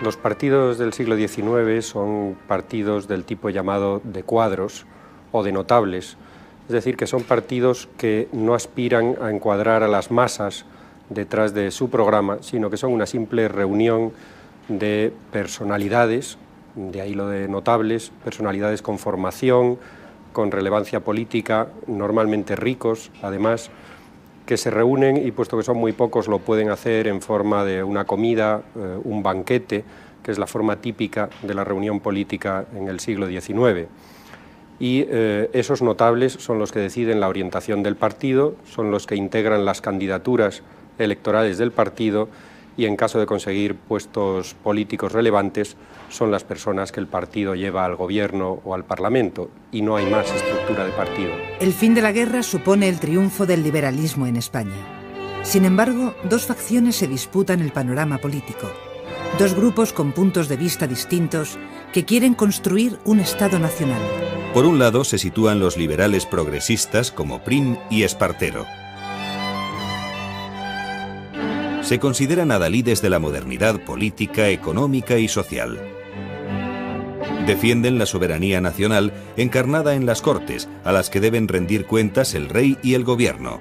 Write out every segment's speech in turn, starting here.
Los partidos del siglo XIX son partidos del tipo llamado de cuadros o de notables, es decir, que son partidos que no aspiran a encuadrar a las masas detrás de su programa, sino que son una simple reunión de personalidades, de ahí lo de notables, personalidades con formación, con relevancia política, normalmente ricos, además, que se reúnen y, puesto que son muy pocos, lo pueden hacer en forma de una comida, un banquete, que es la forma típica de la reunión política en el siglo XIX. Y esos notables son los que deciden la orientación del partido, son los que integran las candidaturas electorales del partido y, en caso de conseguir puestos políticos relevantes, son las personas que el partido lleva al gobierno o al parlamento, y no hay más estructura de partido. El fin de la guerra supone el triunfo del liberalismo en España. Sin embargo, dos facciones se disputan el panorama político, dos grupos con puntos de vista distintos que quieren construir un Estado nacional. Por un lado se sitúan los liberales progresistas como Prim y Espartero. Se consideran adalides de la modernidad política, económica y social. Defienden la soberanía nacional encarnada en las Cortes, a las que deben rendir cuentas el rey y el gobierno.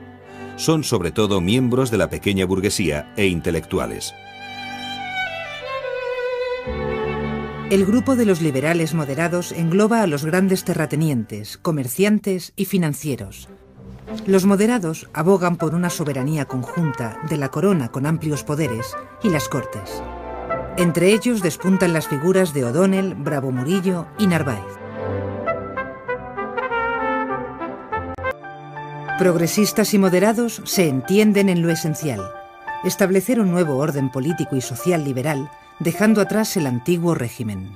Son sobre todo miembros de la pequeña burguesía e intelectuales. El grupo de los liberales moderados engloba a los grandes terratenientes, comerciantes y financieros. Los moderados abogan por una soberanía conjunta de la corona con amplios poderes y las cortes. Entre ellos despuntan las figuras de O'Donnell, Bravo Murillo y Narváez. Progresistas y moderados se entienden en lo esencial: establecer un nuevo orden político y social liberal, dejando atrás el antiguo régimen.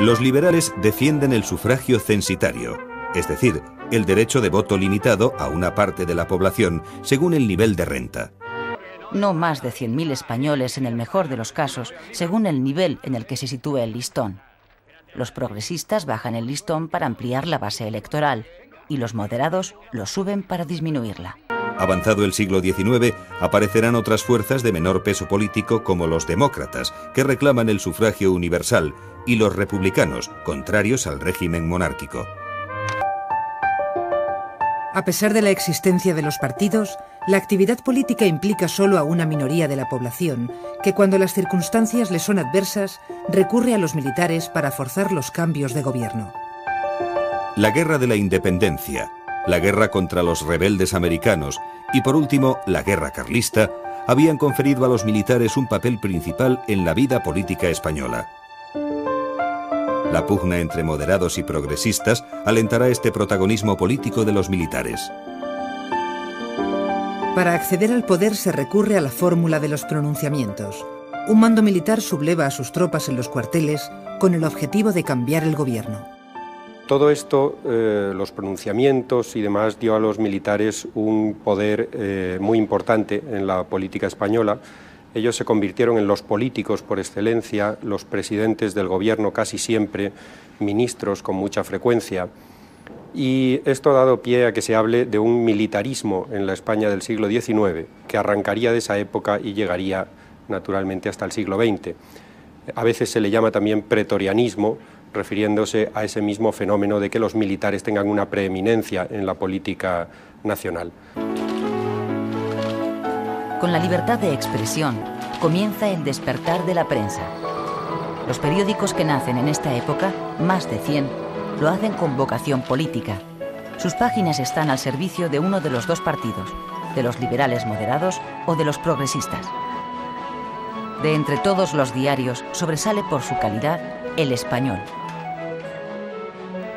Los liberales defienden el sufragio censitario, es decir, el derecho de voto limitado a una parte de la población según el nivel de renta. No más de 100.000 españoles en el mejor de los casos, según el nivel en el que se sitúe el listón. Los progresistas bajan el listón para ampliar la base electoral y los moderados lo suben para disminuirla. Avanzado el siglo XIX, aparecerán otras fuerzas de menor peso político como los demócratas, que reclaman el sufragio universal, y los republicanos, contrarios al régimen monárquico. A pesar de la existencia de los partidos, la actividad política implica solo a una minoría de la población, que cuando las circunstancias le son adversas, recurre a los militares para forzar los cambios de gobierno. La Guerra de la Independencia, la guerra contra los rebeldes americanos y, por último, la guerra carlista, habían conferido a los militares un papel principal en la vida política española. La pugna entre moderados y progresistas alentará este protagonismo político de los militares. Para acceder al poder se recurre a la fórmula de los pronunciamientos. Un mando militar subleva a sus tropas en los cuarteles con el objetivo de cambiar el gobierno. Todo esto, los pronunciamientos y demás, dio a los militares un poder muy importante en la política española. Ellos se convirtieron en los políticos por excelencia, los presidentes del gobierno casi siempre, ministros con mucha frecuencia. Y esto ha dado pie a que se hable de un militarismo en la España del siglo XIX, que arrancaría de esa época y llegaría naturalmente hasta el siglo XX. A veces se le llama también pretorianismo, refiriéndose a ese mismo fenómeno de que los militares tengan una preeminencia en la política nacional. Con la libertad de expresión comienza el despertar de la prensa. Los periódicos que nacen en esta época, más de 100, lo hacen con vocación política. Sus páginas están al servicio de uno de los dos partidos, de los liberales moderados o de los progresistas. De entre todos los diarios sobresale por su calidad El Español.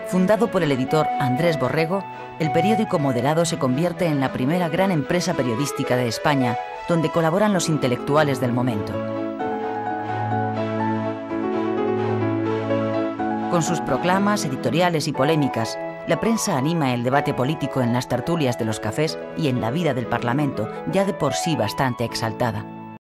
Fundado por el editor Andrés Borrego, el periódico moderado se convierte en la primera gran empresa periodística de España, donde colaboran los intelectuales del momento. Con sus proclamas, editoriales y polémicas, la prensa anima el debate político en las tertulias de los cafés y en la vida del Parlamento, ya de por sí bastante exaltada.